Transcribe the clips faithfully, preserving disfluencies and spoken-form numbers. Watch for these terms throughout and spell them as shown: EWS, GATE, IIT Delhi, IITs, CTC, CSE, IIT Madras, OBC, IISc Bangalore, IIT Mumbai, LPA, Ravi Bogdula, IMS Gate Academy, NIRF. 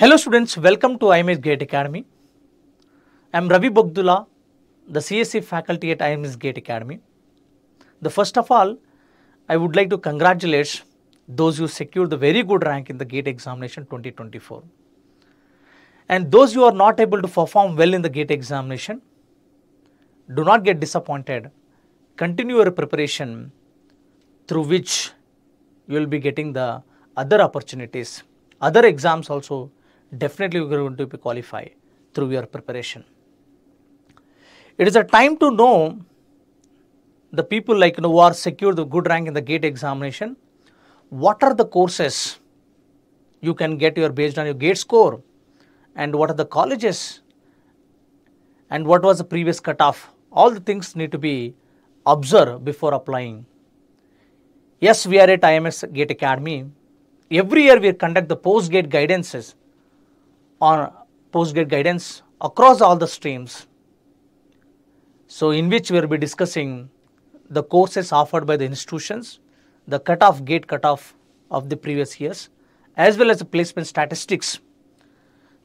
Hello students, welcome to I M S Gate Academy. I am Ravi Bogdula, the C S E faculty at I M S Gate Academy. The first of all, I would like to congratulate those who secured the very good rank in the GATE examination twenty twenty-four. And those who are not able to perform well in the GATE examination, do not get disappointed. Continue your preparation through which you will be getting the other opportunities. Other exams also definitely you are going to be qualified through your preparation. It is a time to know the people like you know, who are secured the good rank in the GATE examination. What are the courses you can get your based on your GATE score, and what are the colleges, and what was the previous cutoff? All the things need to be observed before applying. Yes, we are at I M S GATE Academy. Every year we conduct the post-GATE guidances or post-GATE guidance across all the streams. So, in which we will be discussing the courses offered by the institutions, the cutoff, GATE cutoff of the previous years, as well as the placement statistics.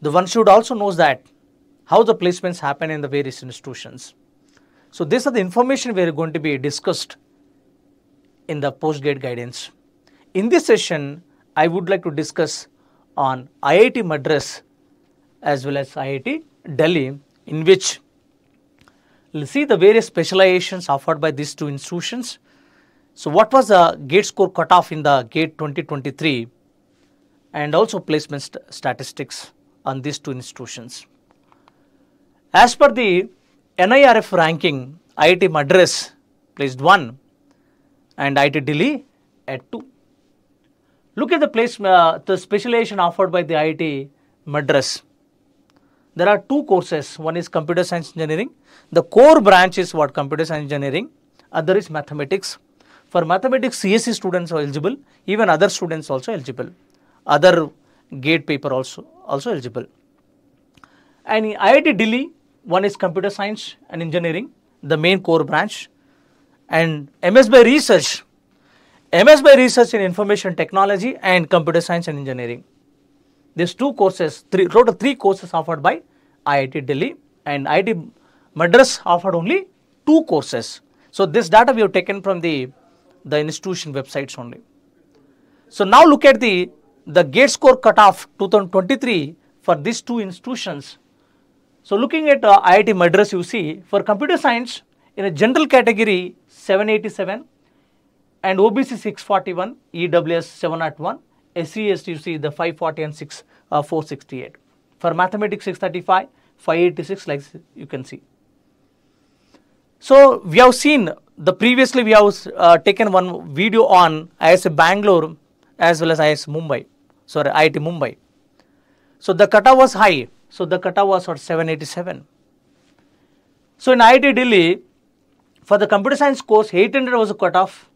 The one should also know that how the placements happen in the various institutions. So, these are the information we are going to be discussed in the post-GATE guidance. In this session, I would like to discuss on I I T Madras as well as I I T Delhi, in which you will see the various specializations offered by these two institutions. So, what was the GATE score cutoff in the GATE twenty twenty-three, and also placement st statistics on these two institutions. As per the N I R F ranking, I I T Madras placed one and I I T Delhi at two. Look at the place, uh, the specialization offered by the I I T Madras. There are two courses. One is computer science engineering. The core branch is what? Computer science engineering. Other is mathematics. For mathematics, C S E students are eligible. Even other students also eligible. Other GATE paper also, also eligible. And in I I T Delhi, one is computer science and engineering, the main core branch. And M S by research. M S by Research in Information Technology and Computer Science and Engineering. These two courses, three, total three courses offered by I I T Delhi, and I I T Madras offered only two courses. So, this data we have taken from the, the institution websites only. So, now look at the, the GATE score cutoff twenty twenty-three for these two institutions. So, looking at uh, I I T Madras, you see for computer science in a general category seven eighty-seven. And O B C six forty-one, E W S seven oh one, S C S T you see the five forty and six, uh, four sixty-eight. For mathematics six thirty-five, five eighty-six, like you can see. So, we have seen the previously we have uh, taken one video on I I S C Bangalore as well as I I S C Mumbai, sorry I I T Mumbai. So, the cutoff was high. So, the cutoff was at seven eighty-seven. So, in I I T Delhi, for the computer science course eight hundred was a cutoff.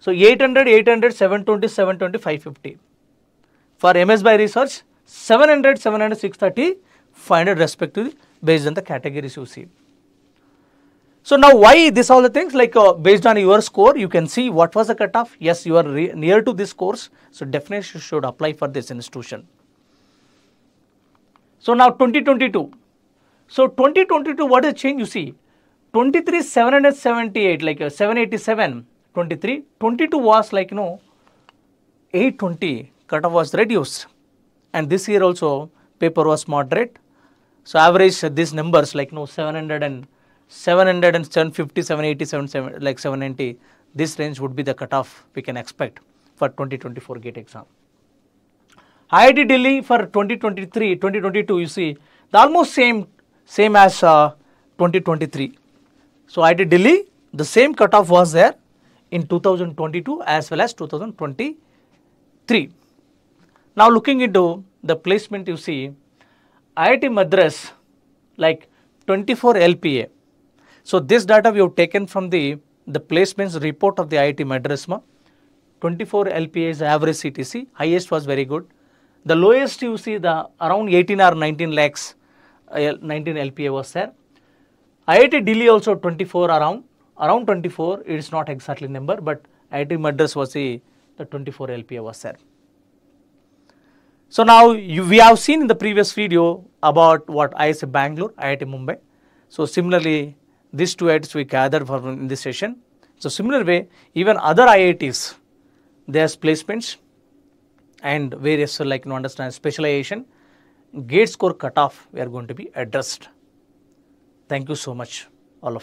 So, eight hundred, eight hundred, seven twenty, seven twenty, five fifty. For M S by research, seven hundred, seven hundred, six thirty, five hundred respectively based on the categories you see. So, now why this all the things like uh, based on your score, you can see what was the cutoff. Yes, you are near to this course. So, definitely you should apply for this institution. So, now twenty twenty-two. So, twenty twenty-two, what is the change you see? twenty-three, seven seventy-eight, like uh, seven eighty-seven. twenty-three, twenty-two was like you know eight twenty, cutoff was reduced, and this year also paper was moderate. So, average these numbers like you know seven hundred and seven hundred and seven fifty, seven eighty, seven seventy, like seven ninety, this range would be the cutoff we can expect for twenty twenty-four GATE exam. I I T Delhi for twenty twenty-three, twenty twenty-two you see the almost same, same as uh, twenty twenty-three. So, I I T Delhi the same cutoff was there in two thousand twenty-two as well as two thousand twenty-three. Now, looking into the placement you see, I I T Madras like twenty-four L P A. So, this data we have taken from the, the placements report of the I I T Madras. twenty-four L P A is average C T C, highest was very good. The lowest you see the around eighteen or nineteen lakhs, uh, nineteen L P A was there. I I T Delhi also twenty-four around. Around twenty-four, it is not exactly number, but I I T Madras was a, the twenty-four L P A was there. So now you, we have seen in the previous video about what I I S C Bangalore, I I T Mumbai. So similarly, these two I I Ts we gathered for in this session. So similar way, even other I I Ts, there's placements and various like you know, understand specialization, GATE score cutoff we are going to be addressed. Thank you so much, all of you.